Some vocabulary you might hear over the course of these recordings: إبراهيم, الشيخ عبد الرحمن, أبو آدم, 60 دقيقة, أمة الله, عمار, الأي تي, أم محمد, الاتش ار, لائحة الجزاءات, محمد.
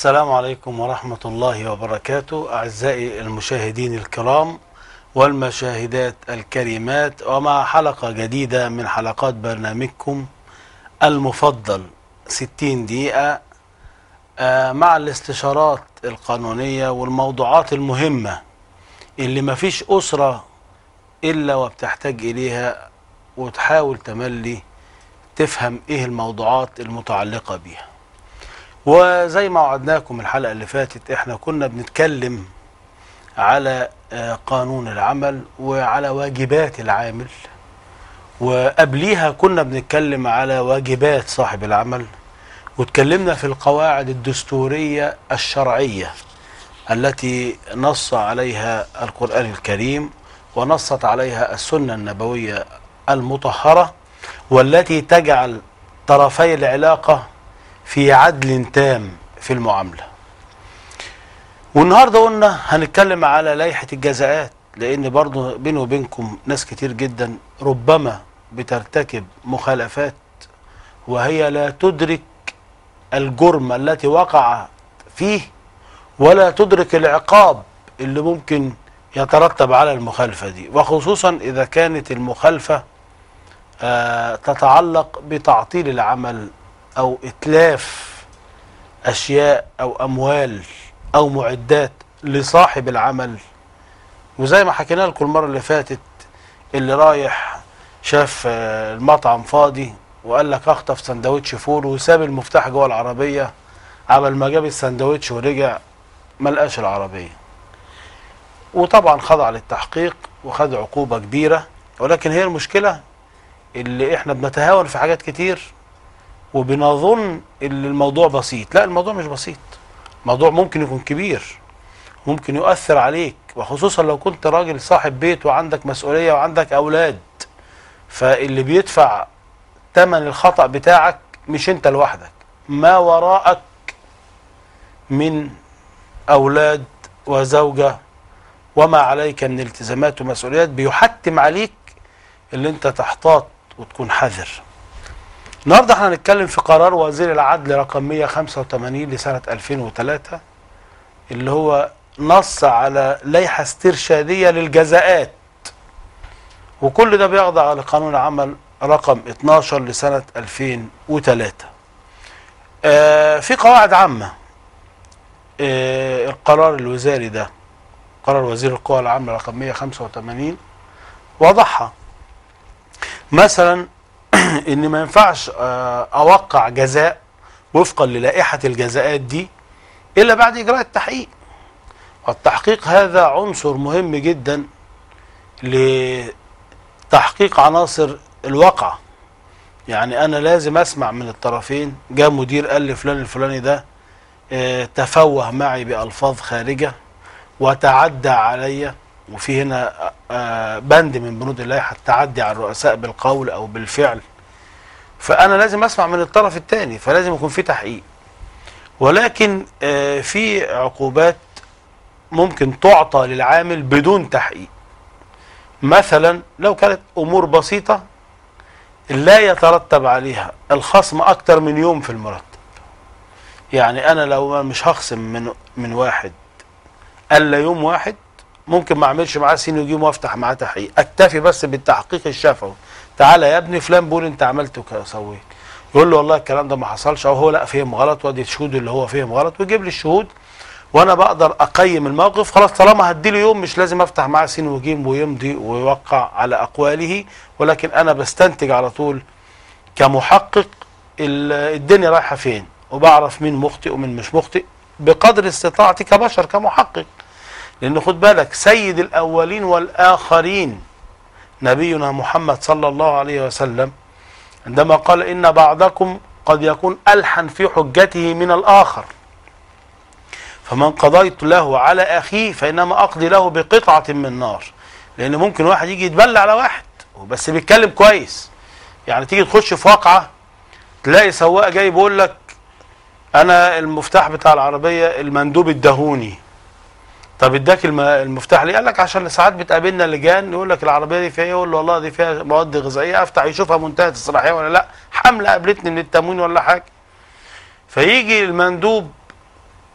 السلام عليكم ورحمة الله وبركاته أعزائي المشاهدين الكرام والمشاهدات الكريمات، ومع حلقة جديدة من حلقات برنامجكم المفضل 60 دقيقة مع الاستشارات القانونية والموضوعات المهمة اللي مفيش أسرة إلا وبتحتاج إليها وتحاول تملي تفهم إيه الموضوعات المتعلقة بيها. وزي ما وعدناكم الحلقة اللي فاتت احنا كنا بنتكلم على قانون العمل وعلى واجبات العامل، وقبليها كنا بنتكلم على واجبات صاحب العمل، واتكلمنا في القواعد الدستورية الشرعية التي نص عليها القرآن الكريم ونصت عليها السنة النبوية المطهرة، والتي تجعل طرفي العلاقة في عدل تام في المعاملة. والنهاردة قلنا هنتكلم على لائحة الجزاءات، لأن برضو بيني وبينكم ناس كتير جدا ربما بترتكب مخالفات وهي لا تدرك الجرم التي وقع فيه ولا تدرك العقاب اللي ممكن يترتب على المخالفة دي، وخصوصا إذا كانت المخالفة تتعلق بتعطيل العمل أو إتلاف أشياء أو أموال أو معدات لصاحب العمل. وزي ما حكينا لكم المرة اللي فاتت، اللي رايح شاف المطعم فاضي وقال لك أخطف سندوتش فول وساب المفتاح جوه العربية، عمل ما جاب السندوتش ورجع ما لقاش العربية، وطبعا خضع للتحقيق وخد عقوبة كبيرة. ولكن هي المشكلة اللي احنا بنتهاون في حاجات كتير وبنظن ان الموضوع بسيط. لا، الموضوع مش بسيط، الموضوع ممكن يكون كبير، ممكن يؤثر عليك، وخصوصا لو كنت راجل صاحب بيت وعندك مسؤولية وعندك أولاد، فاللي بيدفع تمن الخطأ بتاعك مش انت لوحدك، ما وراءك من أولاد وزوجة وما عليك من التزامات ومسؤوليات بيحتم عليك اللي انت تحتاط وتكون حذر. النهارده احنا هنتكلم في قرار وزير العدل رقم 185 لسنة 2003، اللي هو نص على لائحة استرشادية للجزاءات، وكل ده بيخضع لقانون العمل رقم 12 لسنة 2003. في قواعد عامة القرار الوزاري ده، قرار وزير القوى العامة رقم 185 وضحها، مثلا ان ما ينفعش اوقع جزاء وفقا للائحة الجزاءات دي الا بعد اجراء التحقيق. والتحقيق هذا عنصر مهم جدا لتحقيق عناصر الواقعة، يعني انا لازم اسمع من الطرفين. جاء مدير قال لي فلان الفلاني ده تفوه معي بألفاظ خارجة وتعدى عليا، وفي هنا بند من بنود اللائحة التعدي على الرؤساء بالقول أو بالفعل، فأنا لازم أسمع من الطرف الثاني، فلازم يكون في تحقيق. ولكن في عقوبات ممكن تعطى للعامل بدون تحقيق، مثلا لو كانت أمور بسيطة لا يترتب عليها الخصم أكتر من يوم في المرتب. يعني أنا لو مش هخصم من واحد ألا يوم واحد، ممكن ما اعملش معاه سين وجيم وافتح معاه تحقيق، اكتفي بس بالتحقيق الشفوي. تعالى يا ابني فلان بول انت عملته سويت، يقول له والله الكلام ده ما حصلش، او هو لا فهم غلط، وادي الشهود اللي هو فهم غلط، ويجيب لي الشهود وانا بقدر اقيم الموقف. خلاص طالما هدي له يوم مش لازم افتح معاه سين وجيم ويمضي ويوقع على اقواله، ولكن انا بستنتج على طول كمحقق الدنيا رايحه فين، وبعرف مين مخطئ ومين مش مخطئ بقدر استطاعتي كبشر كمحقق. لأن خد بالك سيد الأولين والآخرين نبينا محمد صلى الله عليه وسلم عندما قال إن بعضكم قد يكون ألحن في حجته من الآخر، فمن قضيت له على أخيه فإنما أقضي له بقطعة من نار. لأن ممكن واحد يجي يتبلى على واحد بس بيتكلم كويس، يعني تيجي تخش في واقعة تلاقي سواق جاي بيقول لك أنا المفتاح بتاع العربية المندوب اداهوني. طب اداك المفتاح ليه؟ قال لك عشان ساعات بتقابلنا لجان يقول لك العربيه دي فيها ايه، يقول له والله دي فيها مواد غذائيه، افتح يشوفها منتهيه الصلاحيه ولا لا، حمله قابلتني من التموين ولا حاجه. فيجي المندوب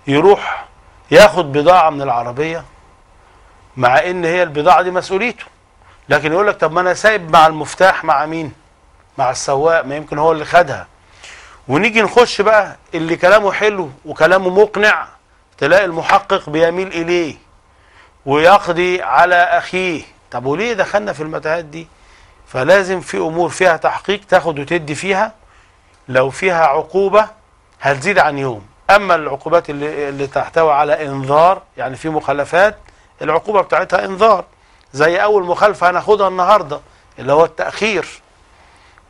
يروح ياخد بضاعة من العربية مع ان هي البضاعة دي مسؤوليته، لكن يقول لك طب ما انا سايب مع المفتاح مع مين؟ مع السواق، ما يمكن هو اللي خدها. ونيجي نخش بقى اللي كلامه حلو وكلامه مقنع تلاقي المحقق بيميل اليه ويقضي على اخيه. طب وليه دخلنا في المتاهات دي؟ فلازم في امور فيها تحقيق تاخد وتدي فيها، لو فيها عقوبة هتزيد عن يوم. اما العقوبات اللي تحتوي على انذار، يعني في مخالفات العقوبة بتاعتها انذار، زي اول مخالفة هناخدها النهاردة اللي هو التأخير،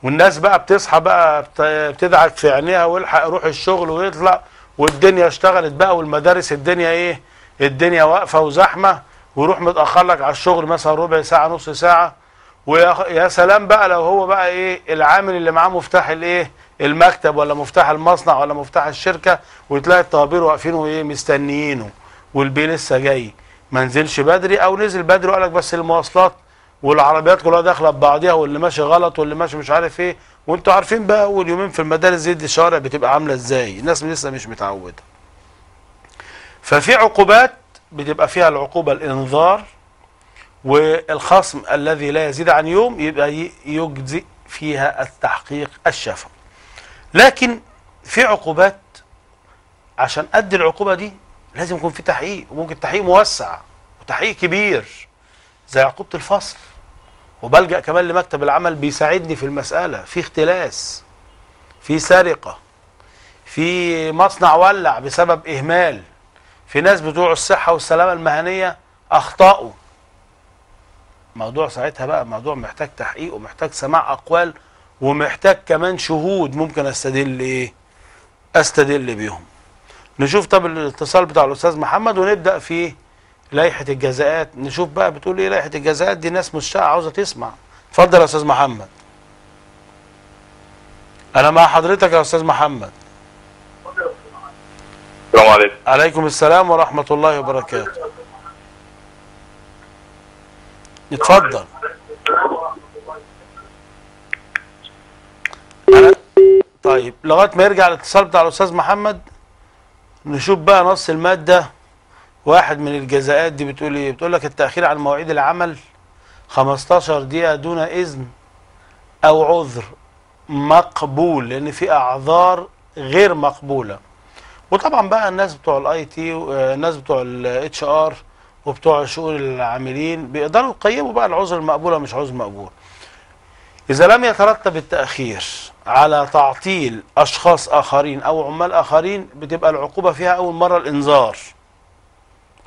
والناس بقى بتصحى بقى بتدعك في عينيها والحق يروح الشغل ويطلع، والدنيا اشتغلت بقى والمدارس الدنيا ايه، الدنيا واقفة وزحمة، ويروح متأخر لك على الشغل مثلا ربع ساعة نص ساعة. ويا سلام بقى لو هو بقى ايه العامل اللي معاه مفتاح الايه المكتب ولا مفتاح المصنع ولا مفتاح الشركة، وتلاقي الطوابير واقفين وايه مستنيينه والبي لسه جاي، ما نزلش بدري او نزل بدري وقال لك بس المواصلات والعربيات كلها داخله ببعضيها واللي ماشي غلط واللي ماشي مش عارف ايه. وانتوا عارفين بقى اول يومين في المدارس زي دي الشوارع بتبقى عامله ازاي، الناس لسه مش متعوده. ففي عقوبات بتبقى فيها العقوبه الانذار والخصم الذي لا يزيد عن يوم، يبقى يجزئ فيها التحقيق الشفوي. لكن في عقوبات عشان ادي العقوبه دي لازم يكون في تحقيق، وممكن تحقيق موسع وتحقيق كبير زي عقوبة الفصل، وبلجأ كمان لمكتب العمل بيساعدني في المسألة. في اختلاس، في سرقة، في مصنع ولع بسبب إهمال، في ناس بتوع الصحة والسلامة المهنية أخطأوا، موضوع ساعتها بقى موضوع محتاج تحقيق ومحتاج سماع أقوال ومحتاج كمان شهود ممكن أستدل إيه؟ أستدل بيهم. نشوف طب الاتصال بتاع الأستاذ محمد ونبدأ في لائحة الجزاءات، نشوف بقى بتقول ايه لائحة الجزاءات دي، ناس مشتاقة عاوزة تسمع. اتفضل يا أستاذ محمد. أنا مع حضرتك يا أستاذ محمد. السلام عليكم. عليكم السلام ورحمة الله وبركاته. اتفضل. طيب لغاية ما يرجع الاتصال بتاع الأستاذ محمد نشوف بقى نص المادة واحد من الجزاءات دي بتقول ايه؟ بتقول لك التأخير عن مواعيد العمل 15 دقيقة دون إذن أو عذر مقبول، لأن في أعذار غير مقبولة. وطبعا بقى الناس بتوع الأي تي والناس بتوع الاتش ار وبتوع شؤون العاملين بيقدروا يقيموا بقى العذر المقبول ومش عذر مقبول. إذا لم يترتب التأخير على تعطيل أشخاص آخرين أو عمال آخرين بتبقى العقوبة فيها أول مرة الإنذار.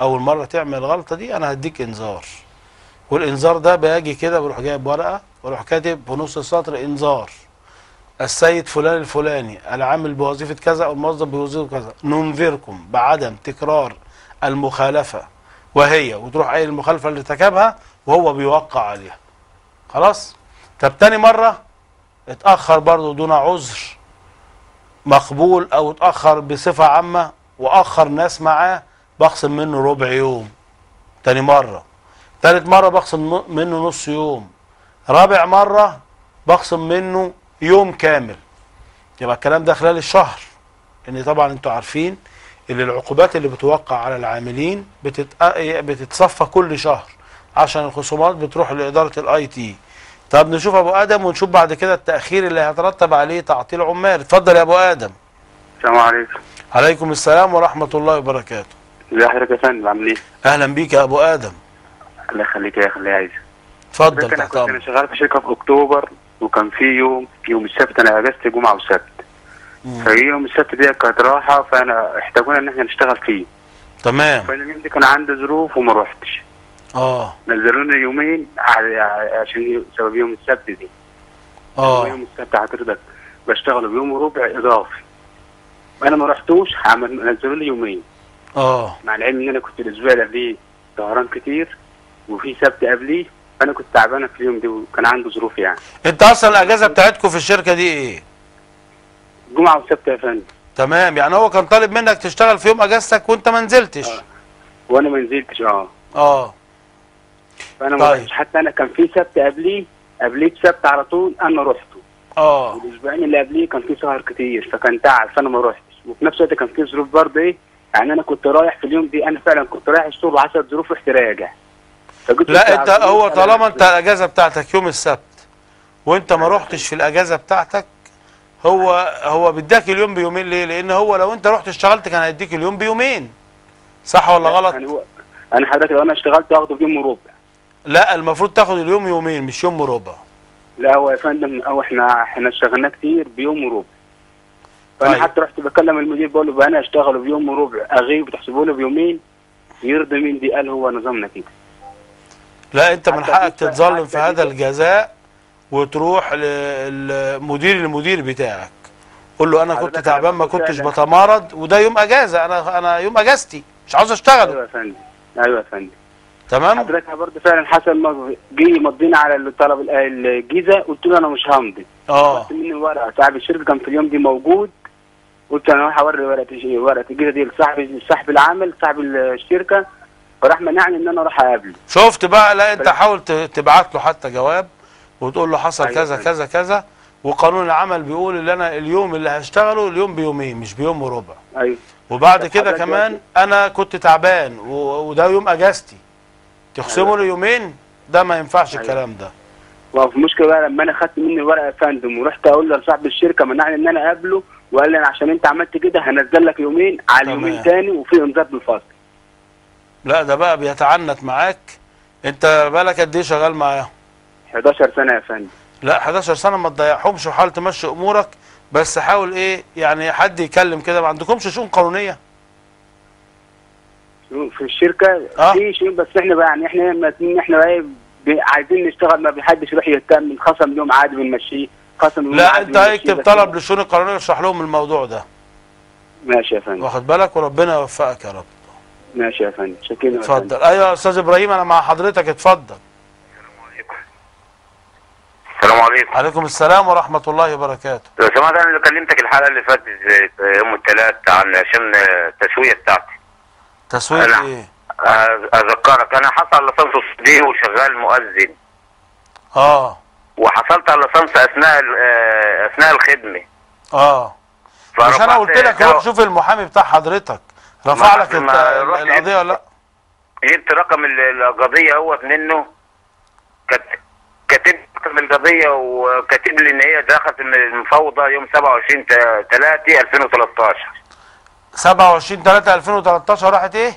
أول مرة تعمل الغلطة دي أنا هديك إنذار، والإنذار ده باجي كده بروح جايب ورقة وأروح كاتب في نص السطر إنذار السيد فلان الفلاني العامل بوظيفة كذا أو الموظف بوظيفة كذا ننذركم بعدم تكرار المخالفة، وهي وتروح أي المخالفة اللي ارتكبها وهو بيوقع عليها. خلاص؟ طب تاني مرة اتأخر برضه دون عذر مقبول أو اتأخر بصفة عامة وأخر ناس معاه بخصم منه ربع يوم، تاني مرة، تالت مرة بخصم منه نص يوم، رابع مرة بخصم منه يوم كامل. يبقى الكلام ده خلال الشهر، ان طبعا انتوا عارفين ان العقوبات اللي بتوقع على العاملين بتتصفى كل شهر عشان الخصومات بتروح لإدارة الاي تي. طب نشوف ابو ادم ونشوف بعد كده التأخير اللي هيترتب عليه تعطيل عمال. اتفضل يا ابو ادم. السلام عليكم. عليكم السلام ورحمة الله وبركاته. ازي حضرتك يا فندم عامل ايه؟ اهلا بيك يا ابو ادم. الله يخليك يا اخي. عايز اتفضل تحت امرك. انا شغال في شركه في اكتوبر، وكان في يوم السبت انا اجازتي جمعه وسبت، فجي يوم السبت دي كانت راحه، فانا احتاجونا ان احنا نشتغل فيه. تمام. فانا اليوم دي كان عندي ظروف وما روحتش. نزلوني يومين عشان سبب يوم السبت دي. يوم السبت حضرتك بشتغل بيوم وربع اضافي، وانا ما روحتوش، نزلوني يومين. مع العلم ان انا كنت الاسبوع اللي قبليه سهران كتير، وفي سبت قبليه، فانا كنت تعبانه في اليوم ده وكان عنده ظروف يعني. انت اصلا الاجازه بتاعتكم في الشركه دي ايه؟ الجمعه والسبت يا فندم. تمام، يعني هو كان طالب منك تشتغل في يوم اجازتك وانت ما نزلتش. وانا ما نزلتش. فانا ما رحتش، حتى انا كان في سبت قبليه بسبت على طول انا رحته. الاسبوعين اللي قبليه كان في سهر كتير فكان تعب، فانا ما رحتش، وفي نفس الوقت كان في ظروف برضه ايه يعني انا كنت رايح في اليوم دي، انا فعلا كنت رايح الشغل 10 ظروف احتراجه. لا انت هو طالما انت الاجازه بتاعتك يوم السبت وانت ما رحتش في الاجازه بتاعتك، هو بيديك اليوم بيومين. ليه؟ لان هو لو انت رحت اشتغلت كان هيديك اليوم بيومين، صح ولا غلط؟ يعني هو انا حضرتك لو انا اشتغلت هاخده بيوم وربع. لا المفروض تاخد اليوم يومين مش يوم وربع. لا هو يا فندم هو احنا اشتغلنا كتير بيوم وربع. فانا طيب. حتى رحت بكلم المدير بقول له بقى انا اشتغله بيوم وربع اغيب تحسبوا له بيومين، يرضي مين دي؟ قال هو نظامنا كده. لا انت من حقك تتظلم في هذا الجزاء وتروح المدير بتاعك قول له انا كنت تعبان ما كنتش بتمرض وده يوم اجازه، انا يوم اجازتي مش عاوز اشتغله. ايوه يا فندم، ايوه يا فندم، تمام. حضرتك برضه فعلا حصل، جه مضينا على الطلب الجيزه قلت له انا مش همضي، خدت مني ورقه صاحب الشركه كان في اليوم دي موجود، قلت انا هروح اوري ورقه الجيزه دي لصاحب العمل صاحب الشركه، فراح منعني ان انا اروح اقابله. شفت بقى؟ لا انت حاول تبعت له حتى جواب وتقول له حصل كذا كذا كذا، وقانون العمل بيقول ان انا اليوم اللي هشتغله اليوم بيومين مش بيوم وربع. ايوه. وبعد كده كمان انا كنت تعبان وده يوم اجازتي، تخصموا لي يومين؟ ده ما ينفعش الكلام ده. وفي المشكله بقى لما انا خدت مني ورقه يا فندم ورحت اقول لصاحب الشركه منعني ان انا اقابله، وقال لي انا عشان انت عملت كده هنزل لك يومين على يومين تاني وفي انذار بالفصل. لا ده بقى بيتعنت معاك. انت بقالك قد ايه شغال معاه؟ 11 سنه يا فندم. لا 11 سنه ما تضيعهمش وحاول تمشي امورك، بس حاول ايه يعني حد يكلم كده. ما عندكمش شؤون قانونيه؟ شؤون في الشركه في شؤون، بس احنا بقى يعني احنا بقى عايزين نشتغل، ما بيحدش يروح يهتم. خصم يوم عادي بنمشيه، خصم يوم لا عادي. انت هيكتب طلب للشؤون القانونيه واشرح لهم الموضوع ده. ماشي يا فندم، واخد بالك؟ وربنا يوفقك يا رب. ماشي يا فندم، شكرا. اتفضل. ايوه يا استاذ ابراهيم انا مع حضرتك، اتفضل. السلام عليكم. عليكم السلام ورحمة الله وبركاته. لو سمحت انا اللي كلمتك الحلقة اللي فاتت يوم الثلاث عن عشان التسوية بتاعتي. تسوية ايه؟ اذكرك انا حصل على لصنص الصديق وشغال مؤذن. وحصلت على لصنص اثناء الخدمة. مش انا قلت لك روح شوف المحامي بتاع حضرتك رفع لك القضية ولا لا؟ جبت رقم القضية اهوت منه، كاتب رقم القضية وكاتب لي إن هي دخلت المفاوضة يوم 27/3/2013. 27/3/2013 راحت إيه؟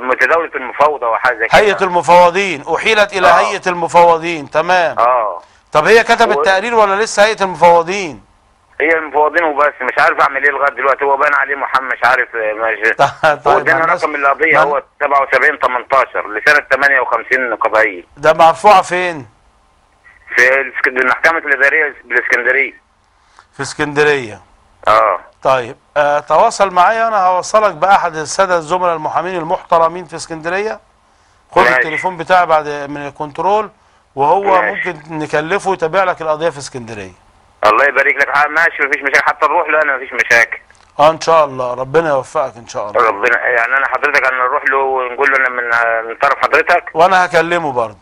متداولة المفاوضة وحاجة زي كده. هيئة المفوضين، أحيلت إلى هيئة المفوضين، تمام. طب هي كتبت تقرير ولا لسه هيئة المفوضين؟ هي المفوضين وبس، مش عارف أعمل إيه لغاية دلوقتي. هو بان عليه محمد مش عارف ودينا رقم القضية هو 77/18 لسنة 58 قضائية. ده مرفوعة فين؟ في المحكمة الإدارية بالإسكندرية. في إسكندرية. طيب تواصل معايا، أنا هوصلك بأحد السادة الزملاء المحامين المحترمين في إسكندرية. خد التليفون بتاعي بعد من الكنترول وهو ممكن نكلفه يتابع لك القضية في إسكندرية. الله يبارك لك. ماشي مفيش مشاكل، حتى نروح له أنا مفيش مشاكل. ان شاء الله ربنا يوفقك ان شاء الله. ربنا يعني انا حضرتك انا نروح له ونقول له انا من طرف حضرتك، وانا هكلمه برضه.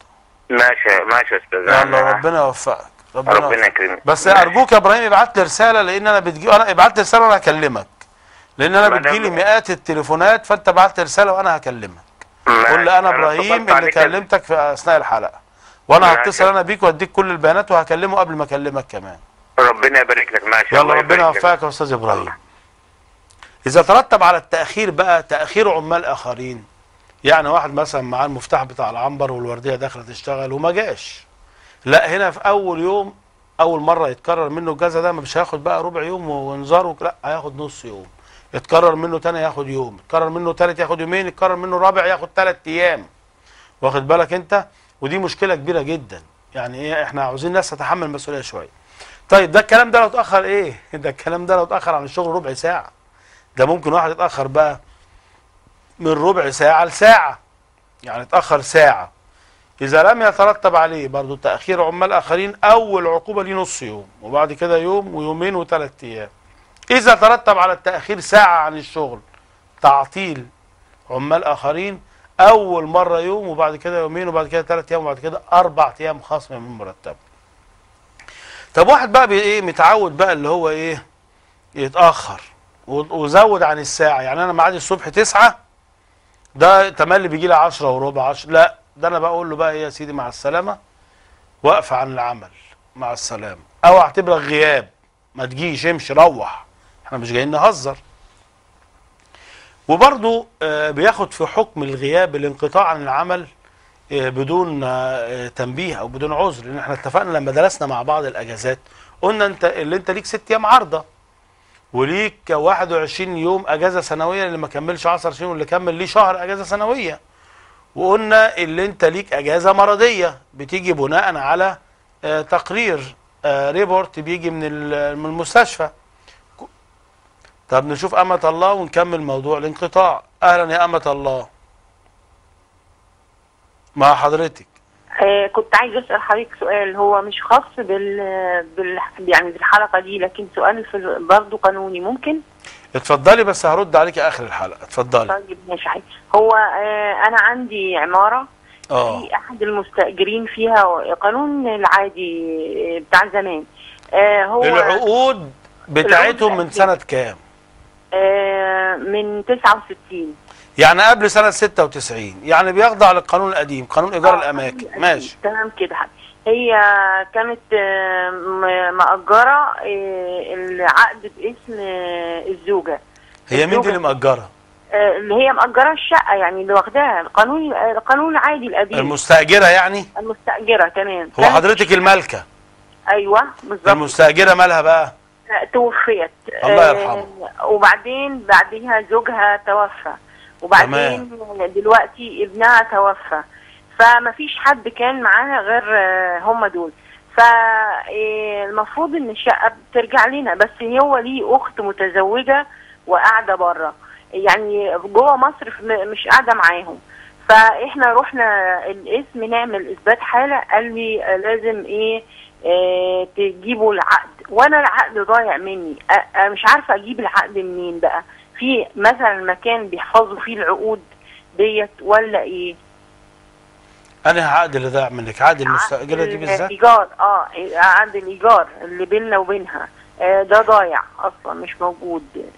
ماشي يا استاذ. يلا ربنا يوفقك، ربنا يكرمك. بس ارجوك يا ابراهيم ابعت لي رساله، لان انا ابعت لي رساله وانا هكلمك، لان انا بتجيلي مئات التليفونات، فانت ابعت لي رساله وانا هكلمك. قول لي انا ابراهيم اللي كلمتك في اثناء الحلقه، وانا هتصل انا بيك واديك كل البيانات وهكلمه قبل ما اكلمك كمان. ربنا يبارك لك. ماشي يلا ربنا يوفقك يا استاذ ابراهيم. إذا ترتب على التأخير بقى تأخير عمال آخرين، يعني واحد مثلا معاه المفتاح بتاع العنبر والوردية داخلة تشتغل وما جاش، لا هنا في أول يوم أول مرة يتكرر منه الجزا ده، مش هياخد بقى ربع يوم وانذار، لا هياخد نص يوم، يتكرر منه تاني ياخد يوم، يتكرر منه تالت ياخد يومين، يتكرر منه رابع ياخد 3 أيام، واخد بالك أنت؟ ودي مشكلة كبيرة جدا، يعني إيه إحنا عاوزين ناس تتحمل مسؤولية شوية. طيب ده الكلام ده لو اتأخر إيه؟ ده الكلام ده لو اتأخر عن الشغل ربع ساعة. ده ممكن واحد يتأخر بقى من ربع ساعة لساعة، يعني اتأخر ساعة. إذا لم يترتب عليه برضو تأخير عمال آخرين أول عقوبة ليه نص يوم، وبعد كده يوم ويومين و3 أيام. إذا ترتب على التأخير ساعة عن الشغل تعطيل عمال آخرين، أول مرة يوم وبعد كده يومين وبعد كده 3 أيام وبعد كده 4 أيام خصم من مرتبه. طب واحد بقى إيه متعود بقى اللي هو إيه يتأخر وزود عن الساعة. يعني أنا معادي الصبح 9، ده تملي بيجي لي 10 وربع 10، لا ده أنا بقول له بقى إيه يا سيدي مع السلامة، وقف عن العمل مع السلامة، أو اعتبرك غياب، ما تجيش، امشي، روح، احنا مش جايين نهزر. وبرضه بياخد في حكم الغياب الانقطاع عن العمل بدون تنبيه أو بدون عذر، لأن احنا اتفقنا لما درسنا مع بعض الأجازات قلنا أنت اللي أنت ليك 6 أيام عارضة، وليك 21 يوم اجازه سنويه، اللي ما كملش 10 سنين واللي كمل ليه شهر اجازه سنويه. وقلنا اللي انت ليك اجازه مرضيه بتيجي بناء على تقرير ريبورت بيجي من المستشفى. طب نشوف أمة الله ونكمل موضوع الانقطاع. اهلا يا أمة الله، مع حضرتك. كنت عايز اسال حضرتك سؤال، هو مش خاص يعني بالحلقه دي، لكن سؤال برضه قانوني ممكن؟ اتفضلي، بس هرد عليك اخر الحلقه. اتفضلي. طيب ماشي. هو انا عندي عماره في احد المستاجرين فيها قانون العادي بتاع زمان، هو العقود بتاعتهم من سنه كام؟ من 69، يعني قبل سنة 96، يعني بيخضع للقانون القديم، قانون إيجار الأماكن. ماشي تمام كده. هي كانت مأجرة العقد باسم الزوجة. هي مين دي اللي مأجرة؟ اللي هي مأجرة الشقة، يعني اللي واخداها القانون العادي القديم. المستأجرة يعني؟ المستأجرة، تمام. هو حضرتك المالكة؟ أيوه بالظبط. المستأجرة مالها بقى؟ توفيت، الله يرحمها، وبعدين بعديها زوجها توفى، وبعدين دلوقتي ابنها توفى، فما فيش حد كان معاها غير هم دول. فالمفروض ان الشقه بترجع لنا، بس هو ليه اخت متزوجه وقاعده بره، يعني جوه مصر مش قاعده معاهم. فاحنا رحنا الاسم نعمل اثبات حاله، قال لي لازم تجيبوا العقد، وانا العقد ضايع مني، مش عارفه اجيب العقد منين بقى، في مثلا مكان بيحفظوا فيه العقود ديت ولا ايه؟ أنا عقد اللي ضاع منك، عقد المستأجرة دي بالذات؟ إيجار، عقد الإيجار اللي بيننا وبينها، ده ضايع أصلا مش موجود.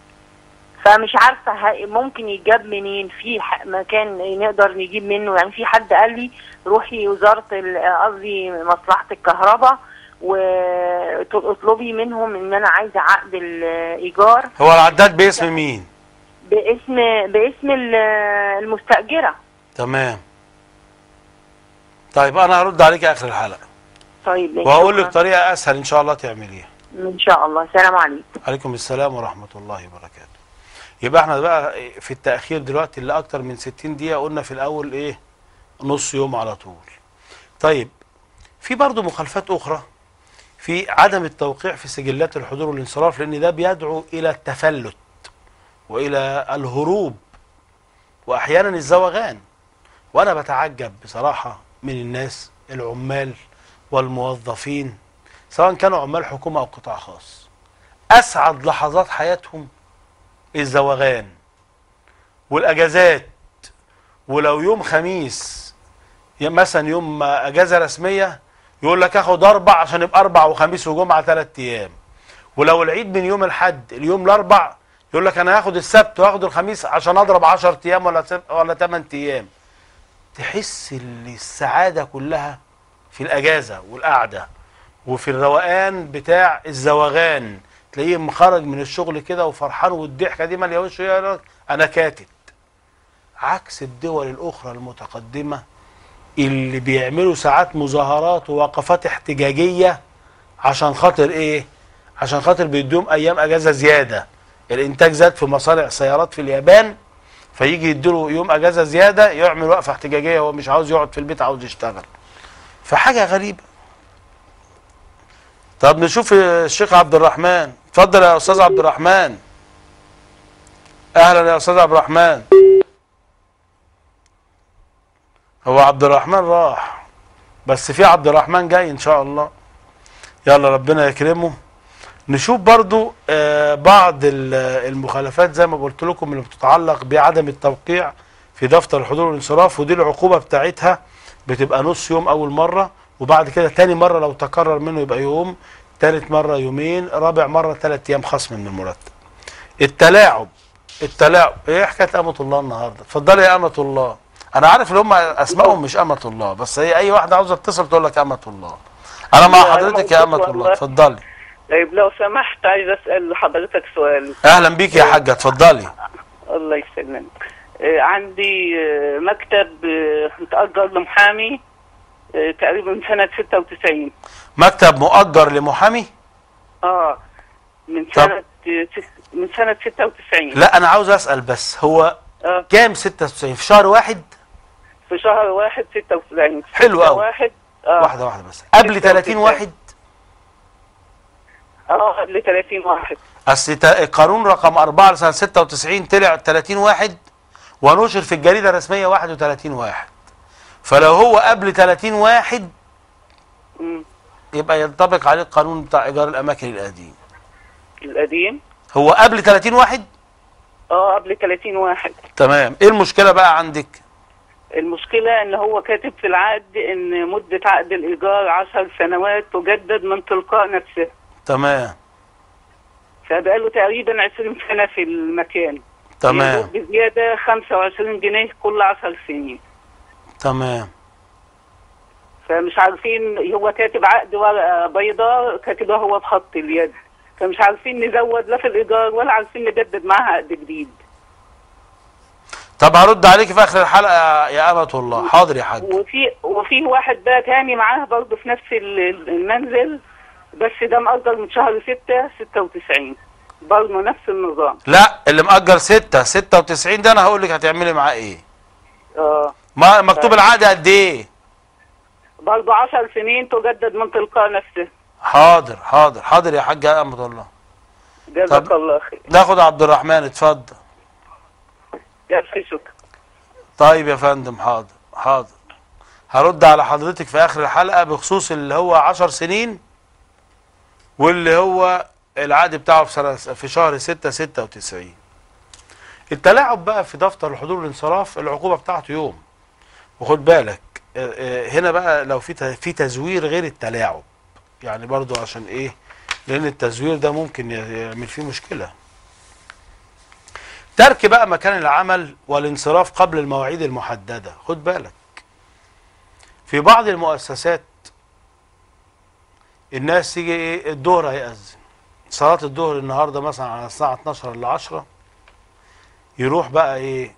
فمش عارفة ممكن يتجاب منين، في مكان نقدر نجيب منه؟ يعني في حد قال لي روحي وزارة قصدي مصلحة الكهرباء وتطلبي منهم إن أنا عايزة عقد الإيجار. هو العداد باسم مين؟ باسم المستأجرة. تمام. طيب انا هرد عليك اخر الحلقة. طيب وهقول لك طريقة اسهل ان شاء الله تعمليها. ان شاء الله. السلام عليكم. وعليكم السلام ورحمة الله وبركاته. يبقى احنا بقى في التأخير دلوقتي اللي اكتر من 60 دقيقة، قلنا في الاول نص يوم على طول. طيب في برضه مخالفات اخرى في عدم التوقيع في سجلات الحضور والانصراف، لان ده بيدعو الى التفلت والى الهروب واحيانا الزوغان. وانا بتعجب بصراحه من الناس، العمال والموظفين سواء كانوا عمال حكومه او قطاع خاص، اسعد لحظات حياتهم الزوغان والاجازات. ولو يوم خميس مثلا يوم اجازه رسميه يقول لك اخد 4 عشان يبقى 4 وخميس وجمعه 3 ايام، ولو العيد من يوم الاحد اليوم الاربع يقول لك انا هاخد السبت واخد الخميس عشان اضرب 10 ايام ولا 8 ايام. تحس السعاده كلها في الاجازه والقعده وفي الروقان بتاع الزوغان، تلاقيه مخرج من الشغل كده وفرحان، والضحكه دي ماليه وشه، يقول لك انا كاتت. عكس الدول الاخرى المتقدمه اللي بيعملوا ساعات مظاهرات ووقفات احتجاجيه عشان خاطر عشان خاطر بيدوهم ايام اجازه زياده. الانتاج زاد في مصانع سيارات في اليابان، فيجي يديله يوم اجازه زياده يعمل وقفه احتجاجيه، هو مش عاوز يقعد في البيت، عاوز يشتغل. فحاجه غريبه. طب نشوف الشيخ عبد الرحمن. اتفضل يا استاذ عبد الرحمن. اهلا يا استاذ عبد الرحمن. هو عبد الرحمن راح، بس في عبد الرحمن جاي ان شاء الله، يلا ربنا يكرمه. نشوف برضو بعض المخالفات زي ما قلت لكم اللي بتتعلق بعدم التوقيع في دفتر الحضور والانصراف، ودي العقوبه بتاعتها بتبقى نص يوم اول مره، وبعد كده تاني مره لو تكرر منه يبقى يوم، تالت مره يومين، رابع مره 3 ايام خصم من المرتب. التلاعب. ايه حكايه أمة الله النهارده؟ اتفضلي يا أمة الله. انا عارف اللي هم اسمائهم مش أمة الله، بس هي اي واحده عاوزه تتصل تقول لك أمة الله. انا مع حضرتك يا أمة الله، اتفضلي. طيب لو سمحت عايز اسال حضرتك سؤال. اهلا بيك يا حاجه، اتفضلي. الله يسلمك. عندي مكتب متأجر لمحامي تقريبا سنة 96. مكتب مؤجر لمحامي؟ من سنة من سنة 96. لا أنا عاوز أسأل بس، هو كام 96؟ في شهر واحد؟ في شهر واحد 96. حلو أوي. واحدة بس. قبل 30 واحد؟ قبل 30 واحد. أصل قانون رقم 4 لسنة 96 طلع 30 واحد ونشر في الجريدة الرسمية 31 واحد. فلو هو قبل 30 واحد يبقى ينطبق عليه القانون بتاع إيجار الأماكن القديم. القديم؟ هو قبل 30 واحد؟ قبل 30 واحد. تمام، إيه المشكلة بقى عندك؟ المشكلة إن هو كاتب في العقد إن مدة عقد الإيجار 10 سنوات تجدد من تلقاء نفسها. تمام. فبقاله تقريبا 20 سنة في المكان. تمام. بزيادة 25 جنيه كل 10 سنين. تمام. فمش عارفين، هو كاتب عقد ورقة بيضاء كاتبها هو بخط اليد، فمش عارفين نزود لا في الإيجار ولا عارفين نجدد معاها عقد جديد. طب هرد عليكي في آخر الحلقة يا أمة الله. حاضر يا حاج. وفي واحد بقى تاني معاه برضه في نفس المنزل، بس ده مأجر من شهر 6 96، برضه نفس النظام. لا اللي مأجر 6 96 ده أنا هقول لك هتعملي معاه إيه. ما مكتوب العقد قد ايه؟ برضه 10 سنين تجدد من تلقاء نفسه. حاضر حاضر حاضر يا حاج يا أمة الله. جزاك الله خير. ناخد عبد الرحمن، اتفضل. شكرا. طيب يا فندم، حاضر هرد على حضرتك في آخر الحلقة بخصوص اللي هو 10 سنين واللي هو العقد بتاعه في شهر 6 96. التلاعب بقى في دفتر الحضور والانصراف العقوبة بتاعته يوم، وخد بالك هنا بقى لو في تزوير غير التلاعب، يعني برضو عشان ايه؟ لان التزوير ده ممكن يعمل فيه مشكلة. ترك بقى مكان العمل والانصراف قبل المواعيد المحددة. خد بالك في بعض المؤسسات الناس تيجي ايه؟ الظهر هيأذن صلاة الظهر النهاردة مثلا على الساعة 12 إلى 10، يروح بقى ايه؟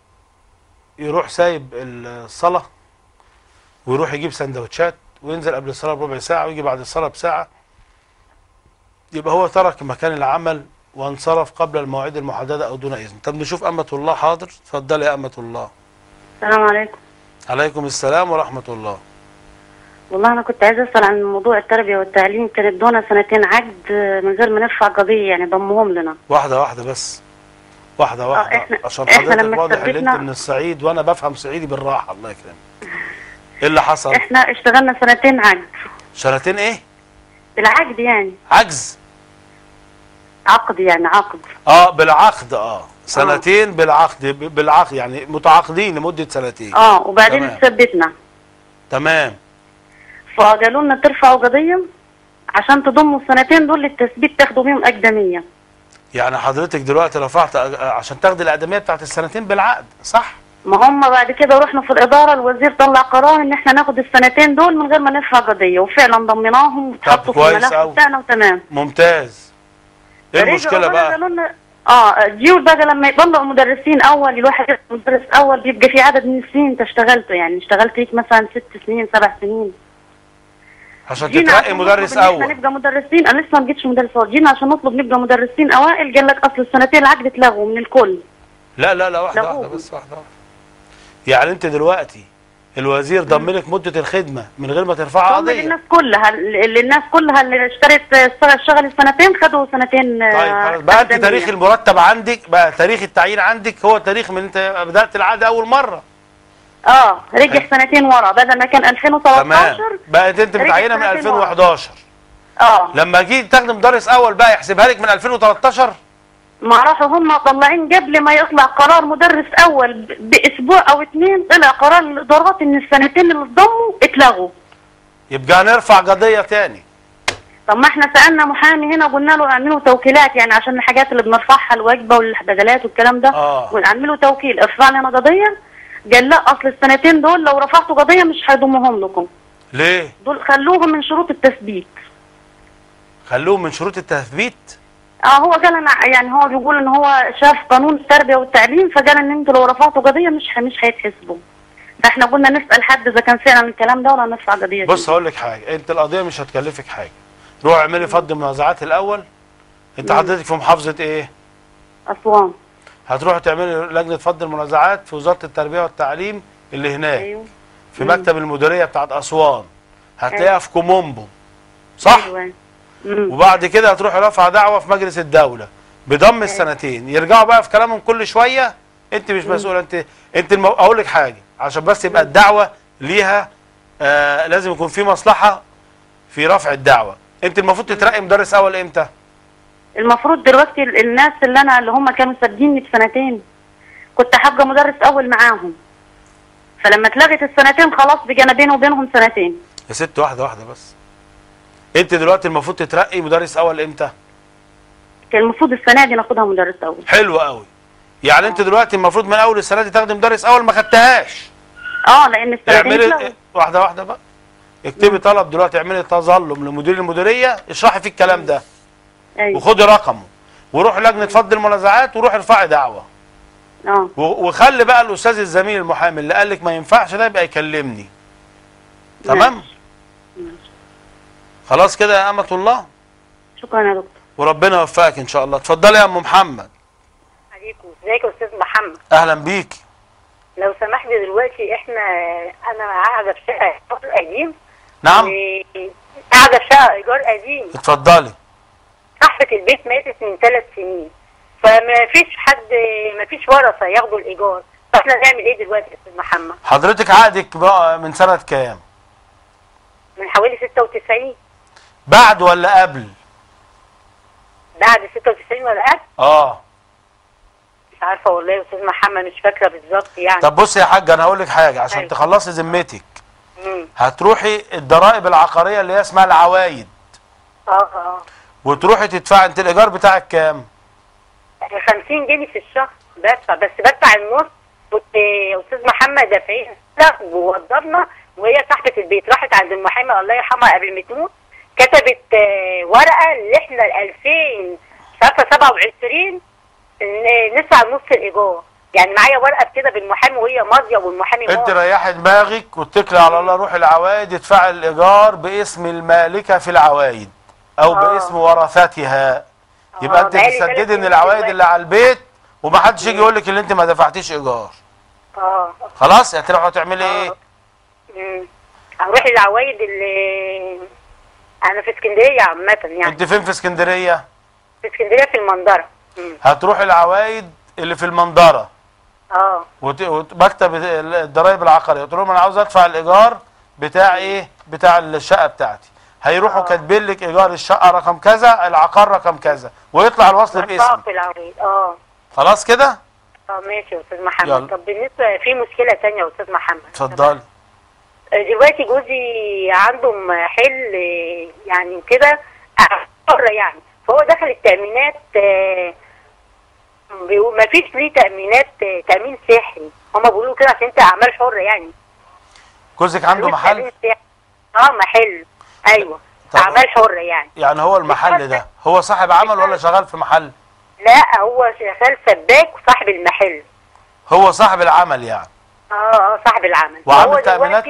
يروح سايب الصلاة ويروح يجيب سندوتشات وينزل قبل الصلاة بربع ساعة ويجي بعد الصلاة بساعة. يبقى هو ترك مكان العمل وانصرف قبل المواعيد المحددة أو دون إذن. طب نشوف أمة الله. حاضر، اتفضلي يا أمة الله. السلام عليكم. عليكم السلام ورحمة الله. والله أنا كنت عايزة أسأل عن موضوع التربية والتعليم. كان ادونا 2 عقد من غير ما نرفع قضية، يعني ضمهم لنا. واحدة بس عشان حضرتك واضح ان انت من الصعيد وانا بفهم صعيدي بالراحة. الله يكرمك. ايه اللي حصل؟ احنا اشتغلنا 2 عجز. 2 ايه؟ بالعقد يعني. عجز؟ عقد يعني عقد. بالعقد. 2 بالعقد يعني متعاقدين لمدة 2. وبعدين اتثبتنا. تمام. فقالوا لنا ترفعوا قضية عشان تضموا 2 دول للتثبيت تاخدوا بيهم أقدمية. يعني حضرتك دلوقتي رفعت عشان تاخدي الأقدمية بتاعت 2 بالعقد، صح؟ ما هم بعد كده رحنا في الإدارة، الوزير طلع قرار إن إحنا ناخد 2 دول من غير ما نرفع قضية، وفعلا ضمناهم واتحطوا في الملف بتاعنا وتمام. ممتاز. إيه المشكلة بقى؟ ديول بقى لما يطلعوا مدرسين أول، الواحد مدرس أول بيبقى في عدد من السنين أنت اشتغلته، يعني اشتغلت هيك مثلا 6 سنين 7 سنين. عشان تترقي مدرس اول نبقى مدرسين. انا لسه ما بقتش مدرس اول، جينا عشان نطلب نبقى مدرسين اوائل، قال لك اصل 2 العقد اتلغوا من الكل. لا واحده بس. يعني انت دلوقتي الوزير ضمنك مده الخدمه من غير ما ترفعي قضيه للناس كلها اللي اشترت اشتغل 2 خدوا 2. طيب خلاص بقى، انت تاريخ المرتب عندك بقى، تاريخ التعيين عندك هو تاريخ من انت بدات العقد اول مره. رجع 2 ورا، بدل ما كان 2013 بقت انت متعينه من 2011. لما جيت تاخدي مدرس اول بقى يحسبها لك من 2013. ما راحوا هم طلعين قبل ما يطلع قرار مدرس اول باسبوع او 2، طلع قرار الادارات ان 2 اللي اتضموا اتلغوا. يبقى هنرفع قضيه تاني. طب ما احنا سالنا محامي هنا وقلنا له اعملوا توكيلات، يعني عشان الحاجات اللي بنرفعها الوجبه والبدلات والكلام ده ونعملوا توكيل، ارفع لنا قضيه. قال لا اصل السنتين دول لو رفعتوا قضيه مش هيضمهم لكم. ليه؟ دول خلوهم من شروط التثبيت. خلوهم من شروط التثبيت؟ هو قال انا يعني هو بيقول ان هو شاف قانون التربيه والتعليم، فقال ان انتوا لو رفعتوا قضيه مش هيتحسبوا. فاحنا قلنا نسال حد اذا كان فعلا الكلام ده ولا نرفع قضيه. بص هقول لك حاجه، انت القضيه مش هتكلفك حاجه. روح اعملي فض منازعات الاول. انت حضرتك في محافظه ايه؟ اسوان. هتروح تعملي لجنه فض المنازعات في وزاره التربيه والتعليم اللي هناك. ايوه. في مكتب المديريه بتاعت اسوان. هتلاقيها في كومومبو. صح؟ ايوه. وبعد كده هتروح رافعه دعوه في مجلس الدوله بضم السنتين. يرجعوا بقى في كلامهم كل شويه. انت مش مسؤوله. انت اقول لك حاجه عشان بس يبقى الدعوه ليها لازم يكون في مصلحه في رفع الدعوه. انت المفروض تترقي مدرس اول امتى؟ المفروض دلوقتي الناس اللي هم كانوا سابقيني بسنتين كنت حاجه مدرس اول معاهم، فلما اتلغت السنتين خلاص بقى انا بيني وبينهم سنتين. يا ست واحده واحده بس. انت دلوقتي المفروض تترقي مدرس اول امتى؟ كان المفروض السنه دي ناخدها مدرس اول. حلو قوي. يعني انت دلوقتي المفروض من اول السنه دي تاخدي مدرس اول، ما خدتهاش. لان السنتين اتلغوا. واحده واحده بقى. اكتبي طلب دلوقتي، اعملي تظلم لمدير المديريه، اشرحي في الكلام ده. ايوه. وخدي رقمه وروح لجنه فض المنازعات وروح ارفعي دعوه. وخلي بقى الاستاذ الزميل المحامي اللي قال لك ما ينفعش ده يبقى يكلمني. تمام؟ خلاص كده يا أمة الله؟ شكرا يا دكتور. وربنا يوفقك ان شاء الله. اتفضلي يا ام محمد. عليكم. ازيك يا استاذ محمد؟ اهلا بيك. لو سمحت دلوقتي انا قاعده في شقه ايجار قديم. نعم. قاعده في شقه ايجار قديم. اتفضلي. صاحبه البيت ماتت من 3 سنين، فما فيش حد، ما فيش ورثه ياخدوا الايجار، فاحنا نعمل ايه دلوقتي يا استاذ محمد؟ حضرتك عقدك بقى من سنه كام؟ من حوالي 96. بعد ولا قبل؟ بعد 96 ولا قبل؟ مش عارفه والله يا استاذ محمد، مش فاكره بالظبط يعني. طب بصي يا حاجه، انا هقول لك حاجه عشان تخلصي ذمتك. هتروحي الضرائب العقاريه اللي هي اسمها العوايد. وتروحي تدفعي. انت الايجار بتاعك كام؟ 50 جنيه في الشهر بس بدفع النص. كنت يا استاذ محمد دافعيها ووضبنا، وهي صاحبه البيت راحت عند المحامي الله يرحمها قبل ما تموت، كتبت ورقه اللي احنا 2027 ندفع نص الايجار، يعني معايا ورقه كده بالمحامي وهي ماضيه والمحامي ماضي. انت ريحي دماغك واتكلي على الله، روحي العوايد ادفعي الايجار باسم المالكه في العوايد او باسم ورثتها. يبقى انت تسددي من العوايد اللي على البيت، ومحدش يجي يقول لك ان انت ما دفعتيش ايجار. خلاص هتروحي تعملي ايه؟ هروح العوايد اللي أنا في اسكندرية عامة يعني. أنت فين في اسكندرية؟ في اسكندرية في المنظرة. هتروح العوايد اللي في المنظرة. ومكتب الضرايب العقارية، قلت لهم أنا عاوز أدفع الإيجار بتاع إيه؟ بتاع الشقة بتاعتي. هيروحوا كاتبين لك إيجار الشقة رقم كذا، العقار رقم كذا، ويطلع الوصل باسمك. في العوايد. خلاص كده؟ ماشي يا أستاذ محمد. يلا. طب بالنسبة في مشكلة ثانية يا أستاذ محمد. اتفضلي. دلوقتي جوزي عندهم حل يعني كده حرة يعني، فهو دخل التأمينات، بيقول ما فيش ليه تأمينات، تأمين سحري هما بيقولوا كده عشان انت أعمال حرة يعني. جوزك عنده محل؟ محل. أيوه أعمال حرة يعني. يعني هو المحل ده هو صاحب عمل ولا شغال في محل؟ لا هو شغال سباك وصاحب المحل. هو صاحب العمل يعني. صاحب العمل. وعامل تأمينات؟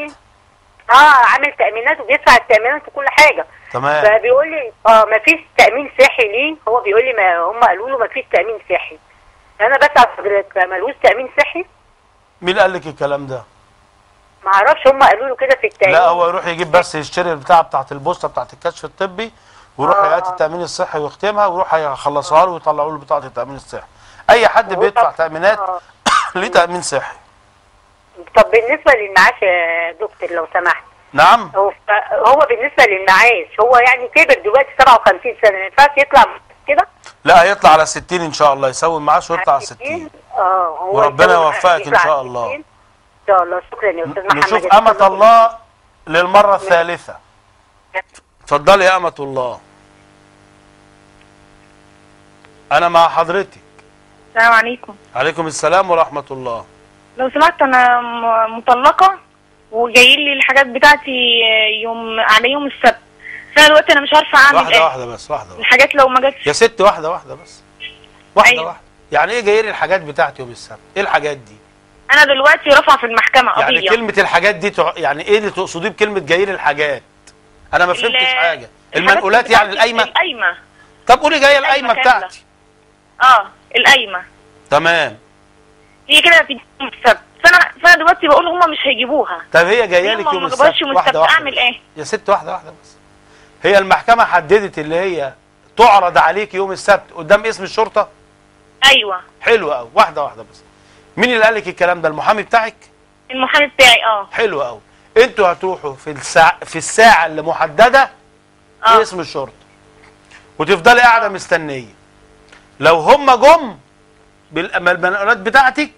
عامل تأمينات وبيدفع التأمينات وكل حاجة. تمام. فبيقول لي مفيش تأمين صحي ليه؟ هو بيقول لي هم قالوا له مفيش تأمين صحي. أنا بسأل حضرتك ملوش تأمين صحي؟ مين قال لك الكلام ده؟ معرفش، هم قالوا له كده في التأمين. لا هو يروح يجيب بس يشتري البتاعة بتاعة البوستة بتاعة الكشف الطبي، ويروح هيئات التأمين الصحي ويختمها، ويروح هيخلصها له ويطلعوا له بطاقة التأمين الصحي. أي حد بيدفع تأمينات ليه تأمين صحي. طب بالنسبه للمعاش يا دكتور لو سمحت. نعم. هو بالنسبه للمعاش هو يعني كبر دلوقتي 57 سنه، ما ينفعش يطلع كده؟ لا هيطلع على 60 ان شاء الله، يسوي المعاش ويطلع على 60. وربنا يوفقك ان شاء الله. ان شاء الله. شكرا يا استاذ محمد. نشوف أمة الله للمره الثالثه. اتفضلي يا أمة الله. أنا مع حضرتك. السلام عليكم. عليكم السلام ورحمة الله. لو سمحت أنا مطلقة وجايين لي الحاجات بتاعتي يوم على يوم السبت. فأنا دلوقتي أنا مش عارفة أعمل واحدة إيه. واحدة بس. الحاجات لو ما جاتش. يا ست واحدة بس. أيوة. يعني إيه جايين لي الحاجات بتاعتي يوم السبت؟ إيه الحاجات دي؟ أنا دلوقتي رافعة في المحكمة قضية. يعني كلمة الحاجات دي يعني إيه اللي تقصديه بكلمة جايين لي الحاجات؟ أنا ما فهمتش حاجة. المنقولات يعني القايمة؟ القايمة. طب قولي جاية القايمة بتاعتي. القايمة. تمام. هي كده هتيجي يوم السبت، فانا دلوقتي بقول هما مش هيجيبوها. طب هي جايه لك يوم السبت. ما جابوهاش يوم السبت اعمل ايه؟ يا ست واحدة بس. هي المحكمة حددت اللي هي تعرض عليك يوم السبت قدام اسم الشرطة؟ ايوه. حلو قوي، واحدة بس. مين اللي قال لك الكلام ده؟ المحامي بتاعك؟ المحامي بتاعي. حلو قوي. انتوا هتروحوا في الساعة اللي محددة اسم الشرطة. وتفضلي قاعدة مستنية. لو هما جم بالمنقولات بتاعتك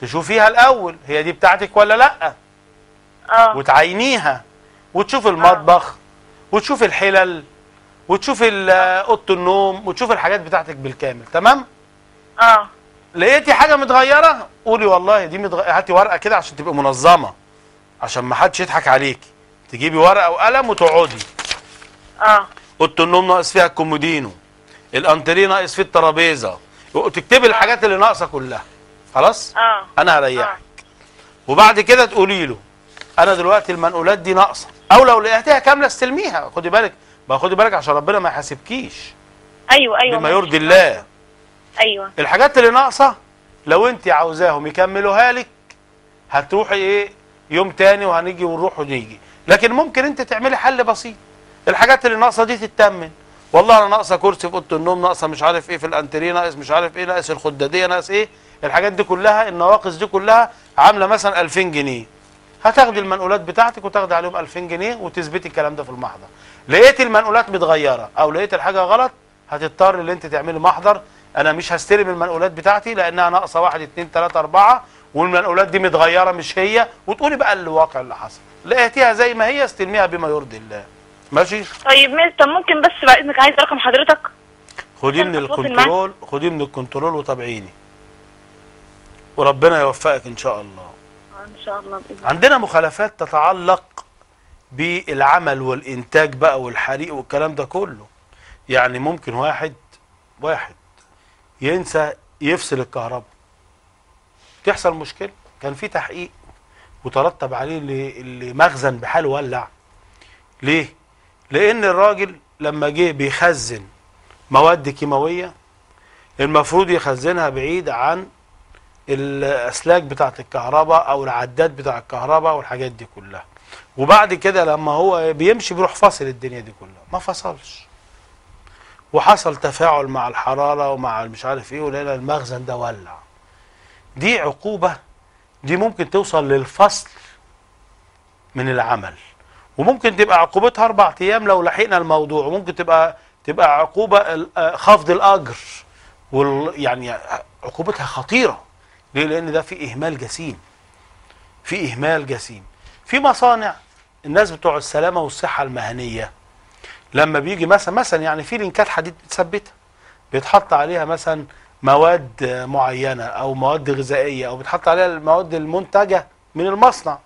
تشوفيها الاول هي دي بتاعتك ولا لا، وتعينيها وتشوف المطبخ وتشوف الحلل وتشوف اوضه النوم وتشوف الحاجات بتاعتك بالكامل. تمام. لقيتي حاجه متغيره قولي والله دي متغيره، هاتي ورقه كده عشان تبقى منظمه، عشان ما حدش يضحك عليكي. تجيبي ورقه وقلم وتقعدي. اوضه النوم ناقص فيها الكومودينو، الانتريه ناقص فيه الترابيزه، وتكتبي الحاجات اللي ناقصه كلها. خلاص؟ انا هريحك. وبعد كده تقولي له انا دلوقتي المنقولات دي ناقصه، او لو لقيتيها كامله استلميها. خدي بالك، ما خدي بالك عشان ربنا ما يحاسبكيش. ايوه بما يرضي الله. ايوه. الحاجات اللي ناقصه لو انت عاوزاهم يكملوها لك هتروحي ايه يوم تاني وهنيجي ونروح ونيجي، لكن ممكن انت تعملي حل بسيط. الحاجات اللي ناقصه دي تتمن، والله انا ناقصه كرسي في اوضه النوم، ناقصه مش عارف ايه في الانتريه، ناقص مش عارف ايه، ناقص الخداديه، ناقص ايه، الحاجات دي كلها النواقص دي كلها عامله مثلا 2000 جنيه. هتاخدي المنقولات بتاعتك وتاخدي عليهم 2000 جنيه وتثبتي الكلام ده في المحضر. لقيت المنقولات متغيره او لقيت الحاجه غلط هتضطر ان انت تعملي محضر. انا مش هستلم المنقولات بتاعتي لانها ناقصه 1 2 3 4 والمنقولات دي متغيره مش هي، وتقولي بقى الواقع اللي حصل. لقيتيها زي ما هي استلميها بما يرضي الله. ماشي. طيب ممكن بس بعد اذنك عايز رقم حضرتك؟ خديه من الكنترول، خديه من الكنترول وتابعيني وربنا يوفقك ان شاء الله. ان شاء الله باذن الله. عندنا مخالفات تتعلق بالعمل والانتاج بقى والحريق والكلام ده كله. يعني ممكن واحد ينسى يفصل الكهرباء تحصل مشكله. كان في تحقيق وترتب عليه اللي مخزن بحاله ولع. ليه؟ لأن الراجل لما جه بيخزن مواد كيماوية المفروض يخزنها بعيد عن الأسلاك بتاعة الكهرباء أو العداد بتاع الكهرباء والحاجات دي كلها. وبعد كده لما هو بيمشي بيروح فاصل الدنيا دي كلها، ما فصلش وحصل تفاعل مع الحرارة ومع مش عارف إيه ولقينا المخزن ده ولع. دي عقوبة، دي ممكن توصل للفصل من العمل، وممكن تبقى عقوبتها 4 أيام لو لحقنا الموضوع، وممكن تبقى عقوبة خفض الأجر، يعني عقوبتها خطيرة. ليه؟ لأن ده في إهمال جسيم. في إهمال جسيم. في مصانع الناس بتوع السلامة والصحة المهنية لما بيجي مثلا يعني في لينكات حديد بتثبتها بيتحط عليها مثلا مواد معينة أو مواد غذائية أو بيتحط عليها المواد المنتجة من المصنع.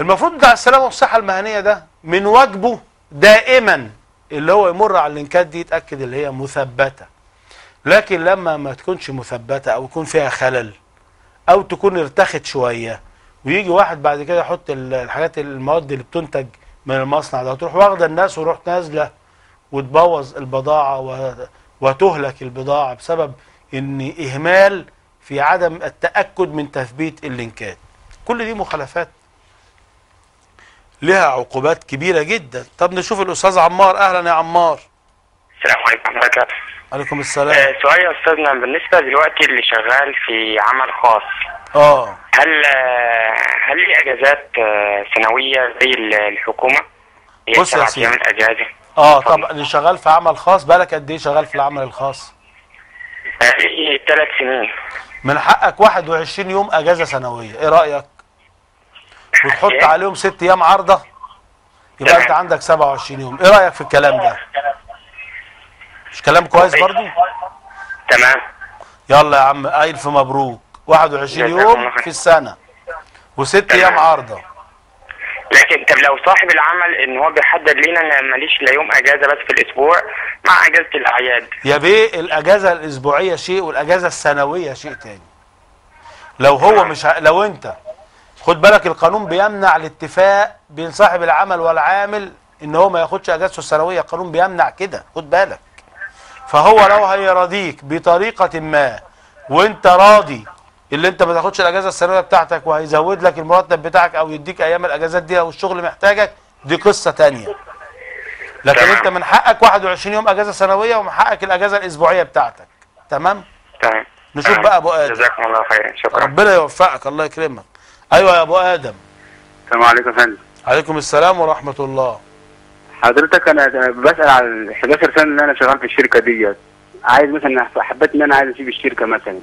المفروض بتاع السلامه والصحه المهنيه ده من واجبه دائما اللي هو يمر على اللينكات دي يتاكد اللي هي مثبته. لكن لما ما تكونش مثبته او يكون فيها خلل او تكون ارتخت شويه ويجي واحد بعد كده يحط الحاجات المواد اللي بتنتج من المصنع ده تروح واخده الناس وروح نازله وتبوظ البضاعه وتهلك البضاعه بسبب ان اهمال في عدم التاكد من تثبيت اللينكات. كل دي مخالفات لها عقوبات كبيرة جدا. طب نشوف الأستاذ عمار. أهلا يا عمار. السلام عليكم ورحمة الله وبركاته. عليكم السلام. سؤال يا أستاذنا، بالنسبة دلوقتي اللي شغال في عمل خاص هل ليه أجازات سنوية زي الحكومة؟ بص يا سيدي أجازة. طبعا اللي شغال في عمل خاص. بالك قد إيه شغال في العمل الخاص؟ 3 سنين. من حقك 21 يوم أجازة سنوية، إيه رأيك؟ وتحط عليهم 6 أيام عارضة يبقى انت عندك 27 يوم. ايه رايك في الكلام ده؟ مش كلام كويس برضو؟ تمام. يلا يا عم الف مبروك. 21 يوم في السنه وست ايام عارضه. لكن طب لو صاحب العمل ان هو بيحدد لينا ان ماليش لا يوم اجازه بس في الاسبوع مع اجازه الاعياد. يا بيه الاجازه الاسبوعيه شيء والاجازه السنويه شيء تاني. لو هو مش لو انت خد بالك القانون بيمنع الاتفاق بين صاحب العمل والعامل ان هو ما ياخدش اجازته السنويه، القانون بيمنع كده خد بالك. فهو لو هيراضيك بطريقه ما وانت راضي اللي انت ما تاخدش الاجازه السنويه بتاعتك وهيزود لك المرتب بتاعك او يديك ايام الاجازات دي لو الشغل محتاجك، دي قصه ثانيه. لكن انت من حقك 21 يوم اجازه سنويه ومن حقك الاجازه الاسبوعيه بتاعتك. تمام؟ تمام. نشوف بقى ابو ادم. جزاكم الله خير. شكرا. ربنا يوفقك الله يكرمك. ايوه يا ابو ادم. السلام عليكم يا فندم. عليكم السلام ورحمه الله. حضرتك انا بسال على ال 11 سنه اللي انا شغال في الشركه ديت، عايز مثلا حبيت ان انا عايز اسيب الشركه مثلا،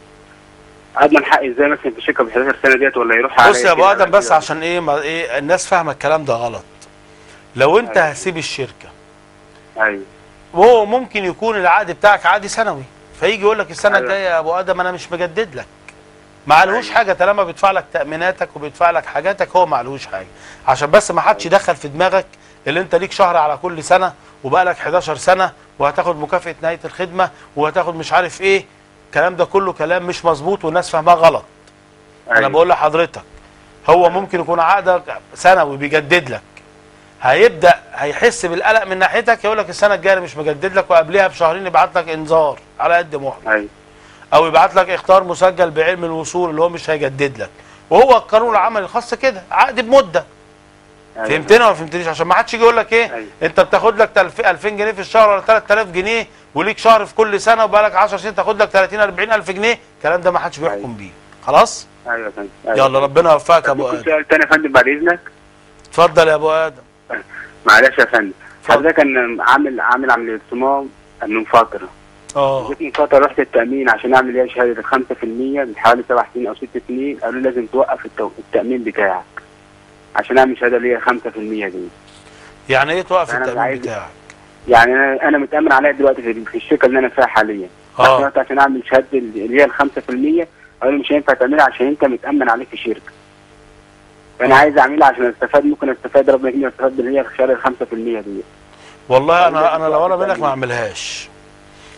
اضمن حقي ازاي مثلا في الشركه ب 11 سنه ديت ولا يروح عليا؟ بص يا ابو ادم بس عشان ايه الناس فاهمه الكلام ده غلط. لو انت هتسيب الشركه ايوه وهو ممكن يكون العقد بتاعك عادي سنوي، فيجي يقول لك السنه الجايه يا ابو ادم انا مش مجدد لك. ما عليهوش حاجه طالما بيدفع لك تاميناتك وبيدفع لك حاجاتك، هو ما عليهوش حاجه. عشان بس ما حدش يدخل في دماغك اللي انت ليك شهر على كل سنه وبقى لك 11 سنه وهتاخد مكافاه نهايه الخدمه وهتاخد مش عارف ايه. الكلام ده كله كلام مش مظبوط والناس فاهماه غلط. انا بقول لحضرتك هو ممكن يكون عقدك سنوي بيجدد لك، هيبدا هيحس بالقلق من ناحيتك يقول لك السنه الجايه مش مجدد لك، وقبلها بشهرين يبعت لك انذار على قد محمد او يبعت لك اختار مسجل بعلم الوصول اللي هو مش هيجدد لك، وهو القانون العملي الخاص كده عقد بمده. فهمتني ولا فهمتنيش؟ عشان ما حدش يجي يقول لك ايه انت بتاخد لك 2000 جنيه في الشهر ولا 3000 جنيه وليك شهر في كل سنه وبقالك 10 سنين تاخد لك 30 40000 جنيه، الكلام ده ما حدش بيحكم بيه. خلاص؟ ايوه يا فندم. يلا ربنا يوفقك يا ابو ادم. سؤال تاني يا فندم بعد اذنك. اتفضل يا ابو ادم. معلش يا فندم، حضرتك انا عامل عمليه صمام من فتره. جيت من فتره رحت التامين عشان اعمل ايه شهاده 5% من حوالي 7 سنين او 6 سنين، قالوا لي لازم توقف التامين بتاعك عشان اعمل شهاده ليا 5% دي. يعني ايه توقف التامين بتاعك؟ يعني انا متامن عليا دلوقتي في الشركه اللي انا فيها حاليا. عشان اعمل شهاده اللي هي ال 5% قالوا لي مش هينفع تعملها عشان انت متامن عليك في شركه. فانا عايز اعملها عشان استفاد، ممكن استفاد ربنا يكرمني واستفاد اللي هي شهاده ال 5% دي. والله انا لو انا منك ما اعملهاش.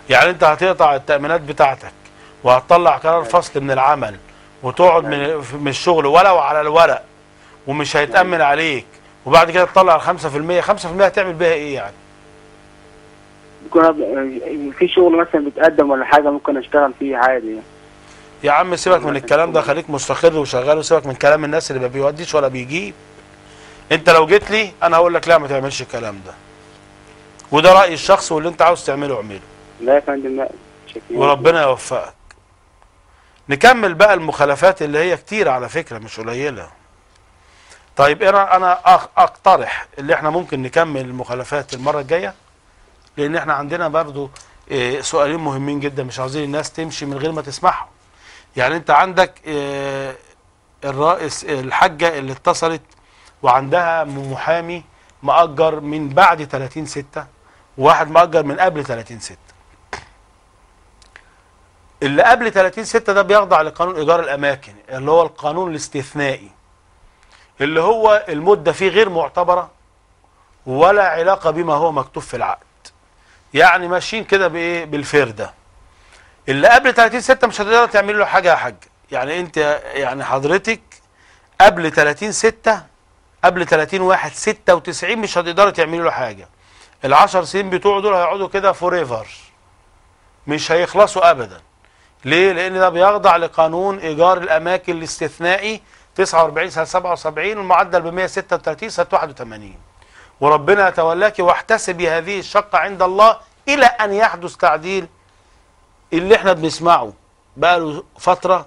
يعني انت هتقطع التامينات بتاعتك وهتطلع قرار فصل من العمل وتقعد من الشغل ولو على الورق ومش هيتامن عليك، وبعد كده تطلع ال 5%، 5% هتعمل بيها ايه يعني؟ يكون في شغل مثلا بيتقدم ولا حاجه ممكن اشتغل فيه عادي. يا عم سيبك من الكلام ده، خليك مستقر وشغال وسيبك من كلام الناس اللي ما بيوديش ولا بيجيب. انت لو جيت لي انا هقول لك لا ما تعملش الكلام ده. وده رايي الشخصي واللي انت عاوز تعمله اعمله. لا يا فندم وربنا يوفقك. نكمل بقى المخالفات اللي هي كتير على فكره مش قليله. طيب انا اقترح اللي احنا ممكن نكمل المخالفات المره الجايه، لان احنا عندنا برضو سؤالين مهمين جدا مش عاوزين الناس تمشي من غير ما تسمعهم. يعني انت عندك الرئيس الحاجه اللي اتصلت وعندها محامي مأجر من بعد 30/6 وواحد مأجر من قبل 30/6. اللي قبل 30/6 ده بيخضع لقانون ايجار الاماكن اللي هو القانون الاستثنائي اللي هو المده فيه غير معتبره ولا علاقه بما هو مكتوب في العقد. يعني ماشيين كده بايه؟ بالفرده. اللي قبل 30/6 مش هتقدر تعمل له حاجه يا حاج. يعني انت يعني حضرتك قبل 30/6 قبل 30/1/96 مش هتقدر تعمل له حاجه. ال10 سنين بتوعه دول هيقعدوا كده فور ايفر مش هيخلصوا ابدا. ليه؟ لان ده بيخضع لقانون ايجار الاماكن الاستثنائي 49 سنه 77 والمعدل ب 136 سنه 81. وربنا يتولاك واحتسبي هذه الشقه عند الله الى ان يحدث تعديل اللي احنا بنسمعه بقاله فتره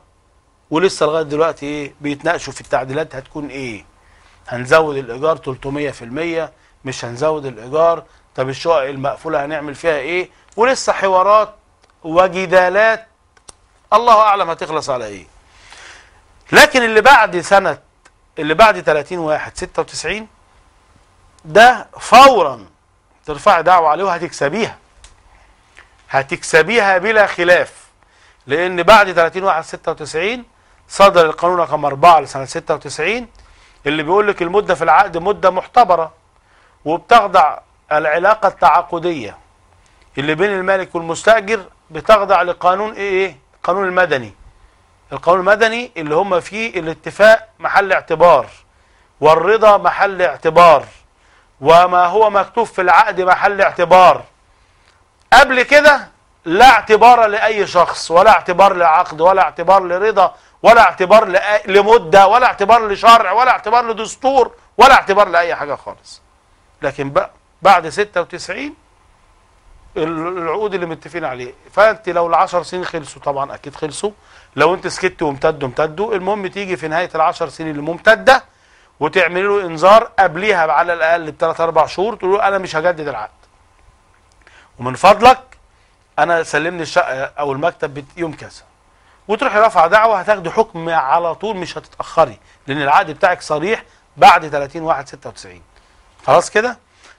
ولسه لغايه دلوقتي ايه بيتناقشوا في التعديلات هتكون ايه؟ هنزود الايجار 300%؟ مش هنزود الايجار؟ طب الشقق المقفوله هنعمل فيها ايه؟ ولسه حوارات وجدالات الله اعلم هتخلص على ايه. لكن اللي بعد 30/1/96 ده فورا ترفع دعوة عليه وهتكسبيها، هتكسبيها بلا خلاف، لأن بعد 30/1/96 صدر القانون رقم 4 لسنة 96 اللي بيقول لك المدة في العقد مدة محتبرة وبتخضع العلاقة التعاقدية اللي بين المالك والمستأجر، بتخضع لقانون ايه؟ القانون المدني. القانون المدني اللي هم فيه الاتفاق محل اعتبار، والرضا محل اعتبار، وما هو مكتوب في العقد محل اعتبار. قبل كده لا اعتبار لأي شخص، ولا اعتبار لعقد، ولا اعتبار لرضا، ولا اعتبار لمدة، ولا اعتبار لشرع، ولا اعتبار لدستور، ولا اعتبار لأي حاجة خالص. لكن بقى بعد 96 العقود اللي متفقين عليه، فانت لو ال10 سنين خلصوا، طبعا اكيد خلصوا، لو انت سكت وامتدوا امتدوا، المهم تيجي في نهاية ال10 سنين اللي ممتدة وتعمل له انذار قبليها على الاقل ب3-4 شهور، تقول له انا مش هجدد العقد، ومن فضلك انا سلمني الشقة او المكتب يوم كذا، وتروحي رافعة دعوة هتاخدي حكم على طول، مش هتتأخري، لان العقد بتاعك صريح بعد 30/1/96. خلاص كده؟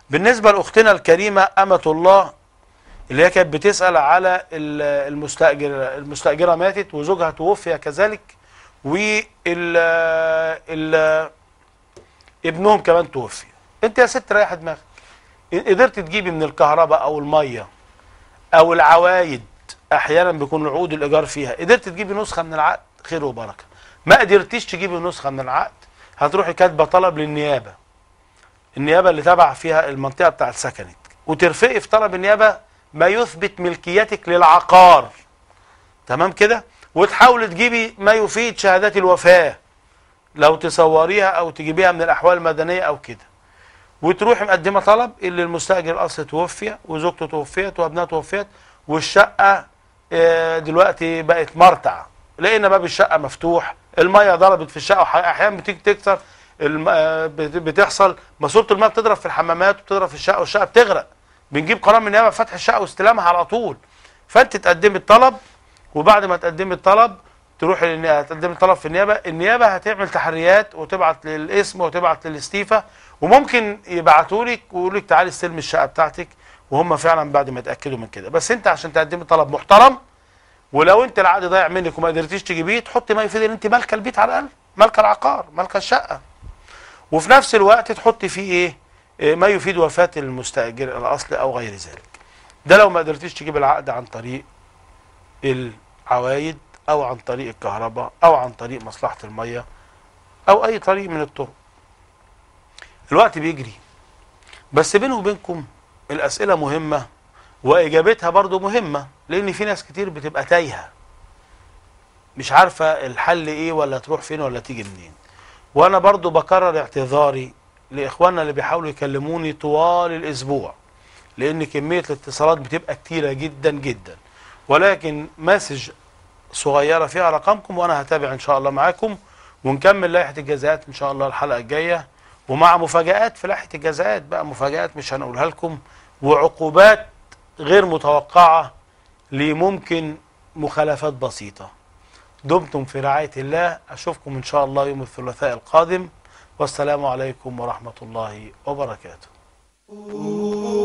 بالنسبة لأختنا الكريمة أمة الله اللي هي كانت بتسأل على المستأجر، المستأجرة ماتت وزوجها توفي كذلك، ابنهم كمان توفي. انت يا ست ريح دماغك، قدرت تجيبي من الكهرباء او المية او العوايد، احيانا بيكون عقود الايجار فيها، قدرت تجيبي نسخة من العقد خير وبركة. ما قدرتيش تجيبي نسخة من العقد، هتروحي كاتبة طلب للنيابة، النيابة اللي تبع فيها المنطقة بتاعت سكنك، وترفقي في طلب النيابة ما يثبت ملكيتك للعقار. تمام كده؟ وتحاول تجيبي ما يفيد شهادات الوفاة، لو تصوريها او تجيبيها من الاحوال المدنيه او كده. وتروحي مقدمه طلب اللي المستاجر الاصلي توفي، وزوجته توفيت، وابنها توفيت، والشقه دلوقتي بقت مرتع، لقينا باب الشقه مفتوح، الميه ضربت في الشقه، واحيانا بتكتر بتحصل ماسوره الميه بتضرب في الحمامات وبتضرب في الشقه والشقه بتغرق، بنجيب قرار من النيابه بفتح الشقه واستلامها على طول. فانت تقدمي الطلب، وبعد ما تقدمي الطلب تروحي للنيابه، تقدمي الطلب في النيابه، النيابه هتعمل تحريات وتبعت للاسم وتبعت للاستيفه، وممكن يبعتوا لك ويقولوا لك تعالي استلمي الشقه بتاعتك، وهم فعلا بعد ما يتاكدوا من كده. بس انت عشان تقدمي طلب محترم، ولو انت العقد ضايع منك وما قدرتيش تجيبيه، تحطي ما يفيد ان انت مالكه البيت على الاقل، مالكه العقار، مالكه الشقه. وفي نفس الوقت تحطي فيه ايه؟ ما يفيد وفاه المستاجر الاصلي او غير ذلك. ده لو ما قدرتيش تجيب العقد عن طريق العوايد، او عن طريق الكهرباء، او عن طريق مصلحة المية، او اي طريق من الطرق. الوقت بيجري، بس بيني وبينكم الاسئلة مهمة واجابتها برضو مهمة، لان في ناس كتير بتبقى تايهة مش عارفة الحل ايه، ولا تروح فين، ولا تيجي منين. وانا برضو بكرر اعتذاري لاخواننا اللي بيحاولوا يكلموني طوال الاسبوع، لان كمية الاتصالات بتبقى كتيرة جدا جدا، ولكن مسج صغيرة فيها رقمكم وانا هتابع ان شاء الله معاكم، ونكمل لائحة الجزاءات ان شاء الله الحلقة الجاية، ومع مفاجآت في لائحة الجزاءات بقى، مفاجآت مش هنقولها لكم، وعقوبات غير متوقعة لممكن مخالفات بسيطة. دمتم في رعاية الله، اشوفكم ان شاء الله يوم الثلاثاء القادم، والسلام عليكم ورحمة الله وبركاته.